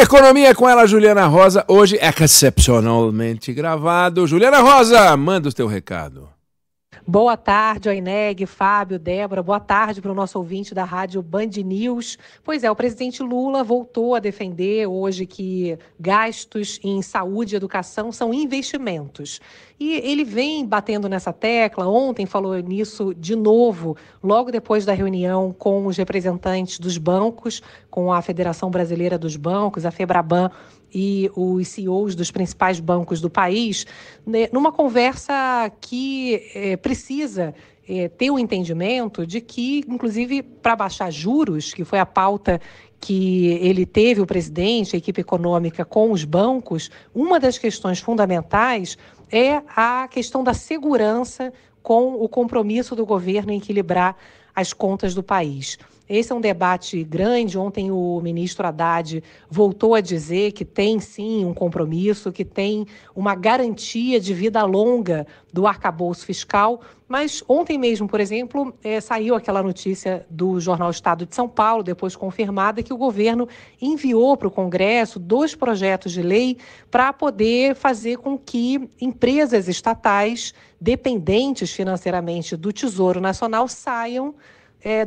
Economia com ela, Juliana Rosa, hoje é excepcionalmente gravado. Juliana Rosa, manda o teu recado. Boa tarde, Aineg, Fábio, Débora. Boa tarde para o nosso ouvinte da rádio Band News. Pois é, o presidente Lula voltou a defender hoje que gastos em saúde e educação são investimentos. E ele vem batendo nessa tecla, ontem falou nisso de novo, logo depois da reunião com os representantes dos bancos, com a Federação Brasileira dos Bancos, a Febraban, e os CEOs dos principais bancos do país, né, numa conversa que precisa ter o entendimento de que, inclusive, para baixar juros, que foi a pauta que ele teve, o presidente, a equipe econômica com os bancos, uma das questões fundamentais é a questão da segurança com o compromisso do governo em equilibrar as contas do país. Esse é um debate grande. Ontem o ministro Haddad voltou a dizer que tem, sim, um compromisso, que tem uma garantia de vida longa do arcabouço fiscal. Mas ontem mesmo, por exemplo, saiu aquela notícia do jornal Estado de São Paulo, depois confirmada, que o governo enviou para o Congresso 2 projetos de lei para poder fazer com que empresas estatais dependentes financeiramente do Tesouro Nacional saiam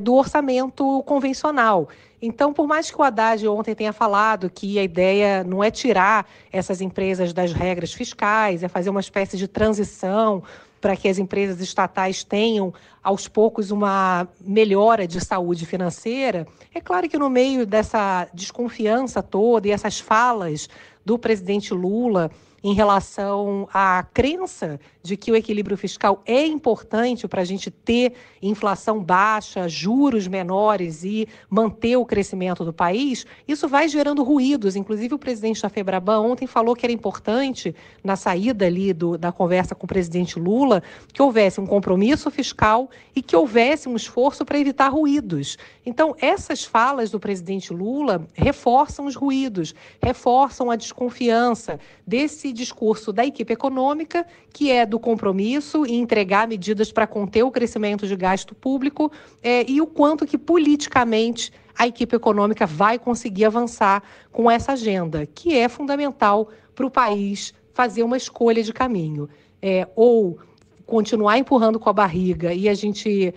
do orçamento convencional. Então, por mais que o Haddad ontem tenha falado que a ideia não é tirar essas empresas das regras fiscais, é fazer uma espécie de transição para que as empresas estatais tenham, aos poucos, uma melhora de saúde financeira, é claro que no meio dessa desconfiança toda e essas falas do presidente Lula em relação à crença de que o equilíbrio fiscal é importante para a gente ter inflação baixa, juros menores e manter o crescimento do país, isso vai gerando ruídos. Inclusive, o presidente da Febraban ontem falou que era importante, na saída ali da conversa com o presidente Lula, que houvesse um compromisso fiscal e que houvesse um esforço para evitar ruídos. Então, essas falas do presidente Lula reforçam os ruídos, reforçam a desconfiança desse discurso da equipe econômica, que é do compromisso em entregar medidas para conter o crescimento de gasto público, e o quanto que politicamente a equipe econômica vai conseguir avançar com essa agenda, que é fundamental para o país fazer uma escolha de caminho. Ou continuar empurrando com a barriga e a gente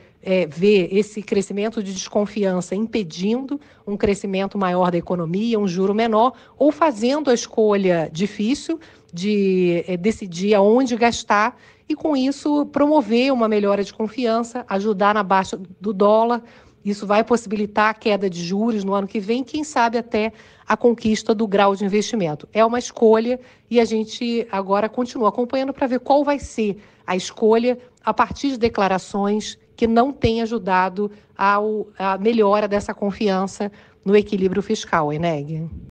vê esse crescimento de desconfiança impedindo um crescimento maior da economia, um juro menor, ou fazendo a escolha difícil de decidir aonde gastar e, com isso, promover uma melhora de confiança, ajudar na baixa do dólar. Isso vai possibilitar a queda de juros no ano que vem, quem sabe até a conquista do grau de investimento. É uma escolha e a gente agora continua acompanhando para ver qual vai ser a escolha a partir de declarações que não têm ajudado a melhora dessa confiança no equilíbrio fiscal, Aineg.